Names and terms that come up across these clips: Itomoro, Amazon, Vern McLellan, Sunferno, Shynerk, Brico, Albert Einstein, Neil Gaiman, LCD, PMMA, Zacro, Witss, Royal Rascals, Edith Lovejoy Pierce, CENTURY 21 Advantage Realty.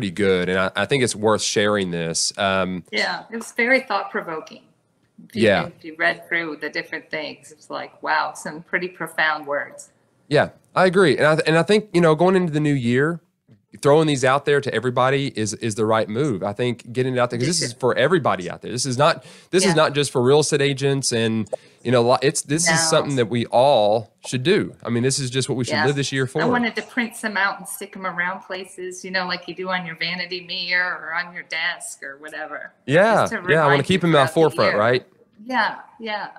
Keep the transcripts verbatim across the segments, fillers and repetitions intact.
pretty good, and I, I think it's worth sharing this. Um, yeah, it was very thought-provoking. If you, yeah. If you read through the different things, it's like, wow, some pretty profound words. Yeah, I agree. And I, and I think, you know, going into the new year, throwing these out there to everybody is is the right move. I think getting it out there, because this is for everybody out there. This is not this yeah. is not just for real estate agents, and you know, it's this no. is something that we all should do. I mean, this is just what we should yeah. live this year for. I wanted to print some out and stick them around places, you know, like you do on your vanity mirror or on your desk or whatever. Yeah, yeah. I want to keep them out forefront, right? Yeah, yeah.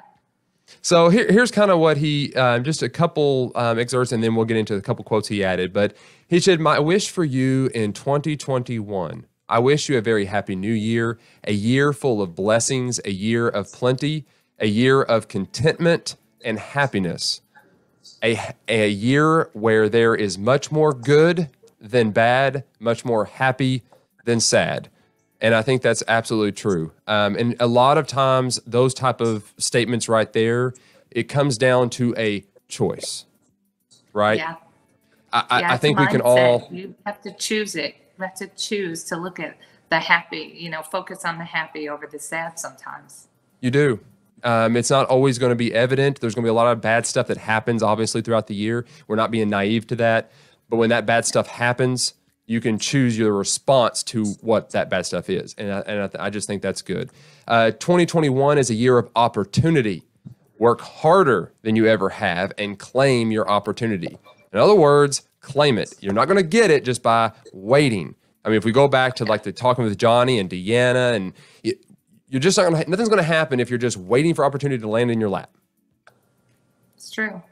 So here, here's kind of what he, uh, just a couple um, excerpts, and then we'll get into a couple quotes he added. But he said, "My wish for you in twenty twenty-one, I wish you a very happy new year, a year full of blessings, a year of plenty, a year of contentment and happiness, a, a year where there is much more good than bad, much more happy than sad." And I think that's absolutely true. Um, and a lot of times those type of statements right there, it comes down to a choice, right? Yeah. I, yeah, I think we can all... You have to choose it. You have to choose to look at the happy, you know, focus on the happy over the sad sometimes. You do. Um, it's not always going to be evident. There's going to be a lot of bad stuff that happens, obviously, throughout the year. We're not being naive to that. But when that bad stuff happens, you can choose your response to what that bad stuff is. And I, and I, th I just think that's good. Uh, twenty twenty-one is a year of opportunity. Work harder than you ever have and claim your opportunity. In other words, claim it. You're not going to get it just by waiting. I mean, if we go back to like the talking with Johnny and Deanna, and it, you're just not going to, nothing's going to happen if you're just waiting for opportunity to land in your lap. It's true.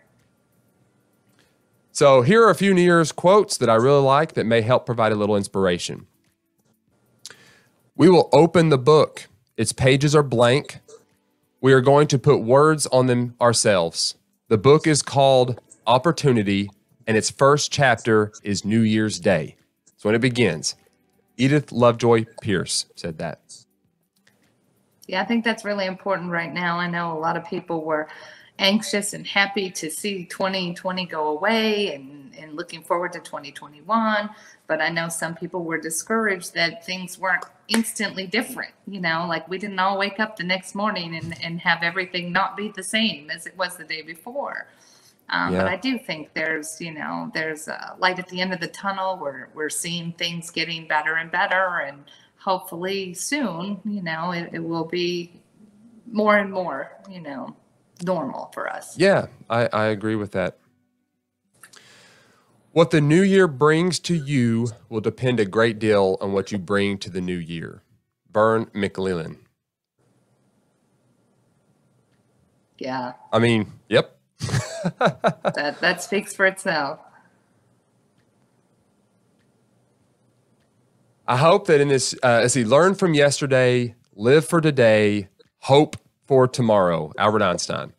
So here are a few New Year's quotes that I really like that may help provide a little inspiration. "We will open the book. Its pages are blank. We are going to put words on them ourselves. The book is called Opportunity, and its first chapter is New Year's Day. So when it begins." Edith Lovejoy Pierce said that. Yeah, I think that's really important right now. I know a lot of people were anxious and happy to see twenty twenty go away and, and looking forward to twenty twenty-one. But I know some people were discouraged that things weren't instantly different. You know, like we didn't all wake up the next morning and, and have everything not be the same as it was the day before. Um, yeah. But I do think there's, you know, there's a light at the end of the tunnel. We're, we're seeing things getting better and better. And hopefully soon, you know, it, it will be more and more, you know, normal for us. Yeah, I, I agree with that. "What the new year brings to you will depend a great deal on what you bring to the new year." Vern McLellan. Yeah. I mean, yep. that, that speaks for itself. I hope that in this, uh, as he learned from yesterday, live for today, hope for tomorrow, Albert Einstein.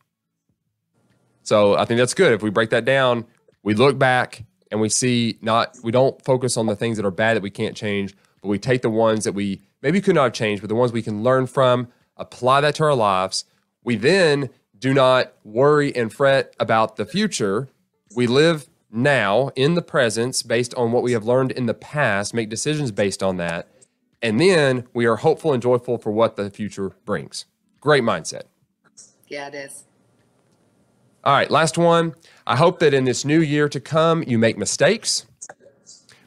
So I think that's good. If we break that down, we look back and we see not, we don't focus on the things that are bad that we can't change, but we take the ones that we maybe could not have changed, but the ones we can learn from, apply that to our lives. We then do not worry and fret about the future. We live now in the presence based on what we have learned in the past, make decisions based on that. And then we are hopeful and joyful for what the future brings. Great mindset. Yeah, it is. All right, last one. I hope that in this new year to come, you make mistakes,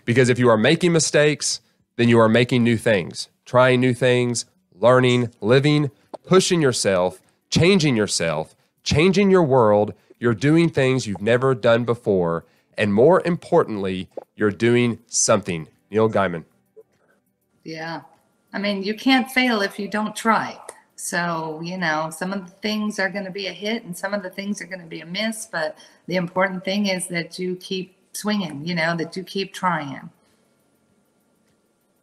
because if you are making mistakes, then you are making new things, trying new things, learning, living, pushing yourself, changing yourself, changing your world. You're doing things you've never done before. And more importantly, you're doing something. Neil Gaiman. Yeah. I mean, you can't fail if you don't try. So, you know, some of the things are going to be a hit and some of the things are going to be a miss. But the important thing is that you keep swinging, you know, that you keep trying.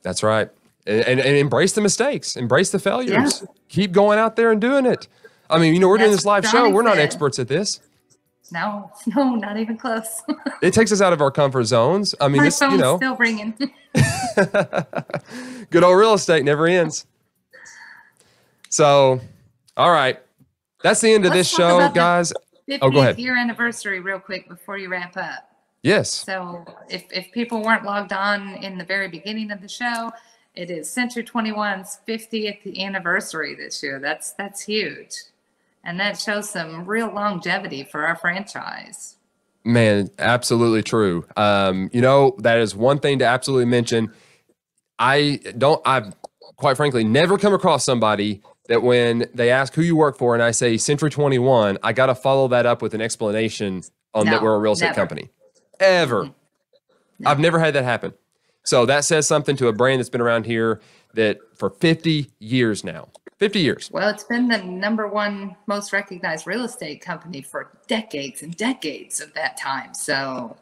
That's right. And, and, and embrace the mistakes. Embrace the failures. Yeah. Keep going out there and doing it. I mean, you know, we're That's doing this live show. We're not experts at this. No, no, not even close. It takes us out of our comfort zones. I mean, My this, you know, still ringing. Good old real estate never ends. So, all right, that's the end of Let's this show, guys. Oh, go ahead. Your anniversary, real quick, before you wrap up. Yes. So if, if people weren't logged on in the very beginning of the show, it is Century twenty-one's fiftieth anniversary this year. That's, that's huge. And that shows some real longevity for our franchise. Man, absolutely true. Um, you know, that is one thing to absolutely mention. I don't, I've quite frankly never come across somebody that when they ask who you work for and I say Century twenty-one, I got to follow that up with an explanation on no, that we're a real estate never. company. Ever. Mm-hmm. no. I've never had that happen. So that says something to a brand that's been around here that for fifty years now. fifty years. Well, it's been the number one most recognized real estate company for decades and decades of that time. So,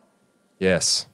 yes.